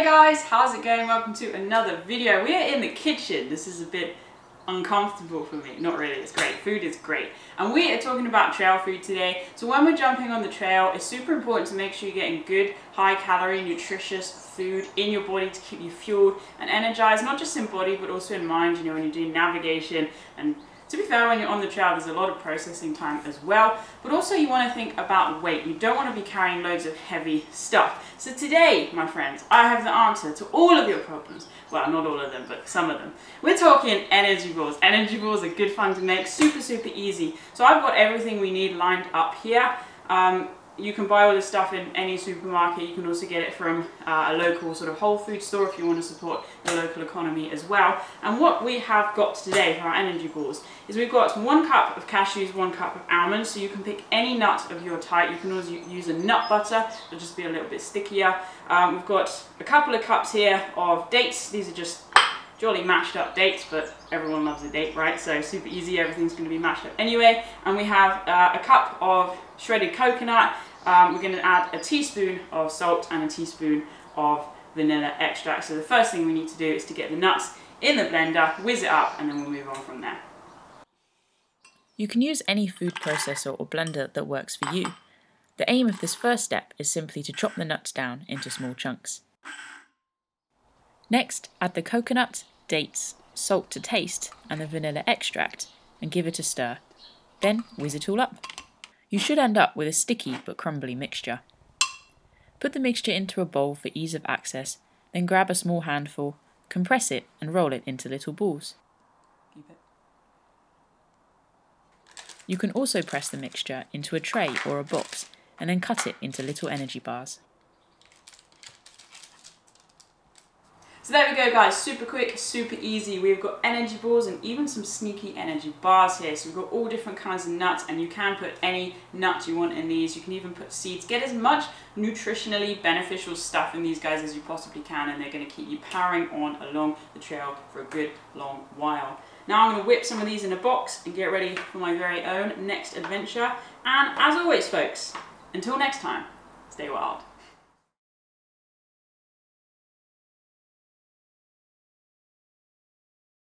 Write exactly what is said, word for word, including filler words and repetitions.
Hey guys, how's it going? Welcome to another video. We're in the kitchen. This is a bit uncomfortable for me. Not really, it's great. Food is great. And we are talking about trail food today. So when we're jumping on the trail, it's super important to make sure you're getting good, high-calorie, nutritious food in your body to keep you fueled and energized, not just in body, but also in mind, you know, when you're doing navigation. And to be fair, when you're on the trail, there's a lot of processing time as well. But also you want to think about weight. You don't want to be carrying loads of heavy stuff. So today, my friends, I have the answer to all of your problems. Well, not all of them, but some of them. We're talking energy balls. Energy balls are good fun to make, super, super easy. So I've got everything we need lined up here. Um, You can buy all this stuff in any supermarket. You can also get it from uh, a local sort of whole food store if you want to support the local economy as well. And what we have got today for our energy balls is we've got one cup of cashews, one cup of almonds. So you can pick any nut of your type. You can also use a nut butter. It'll just be a little bit stickier. Um, we've got a couple of cups here of dates. These are just jolly mashed up dates, but everyone loves a date, right? So super easy, everything's gonna be mashed up anyway. And we have uh, a cup of shredded coconut. Um, we're gonna add a teaspoon of salt and a teaspoon of vanilla extract. So the first thing we need to do is to get the nuts in the blender, whiz it up, and then we'll move on from there. You can use any food processor or blender that works for you. The aim of this first step is simply to chop the nuts down into small chunks. Next, add the coconut, dates, salt to taste, and the vanilla extract, and give it a stir. Then whiz it all up. You should end up with a sticky but crumbly mixture. Put the mixture into a bowl for ease of access, then grab a small handful, compress it, and roll it into little balls. Keep it. You can also press the mixture into a tray or a box, and then cut it into little energy bars. So there we go guys, super quick, super easy. We've got energy balls and even some sneaky energy bars here. So we've got all different kinds of nuts, and you can put any nuts you want in these. You can even put seeds. Get as much nutritionally beneficial stuff in these guys as you possibly can, and they're going to keep you powering on along the trail for a good long while. Now I'm going to whip some of these in a box and get ready for my very own next adventure. And as always folks, until next time, stay wild.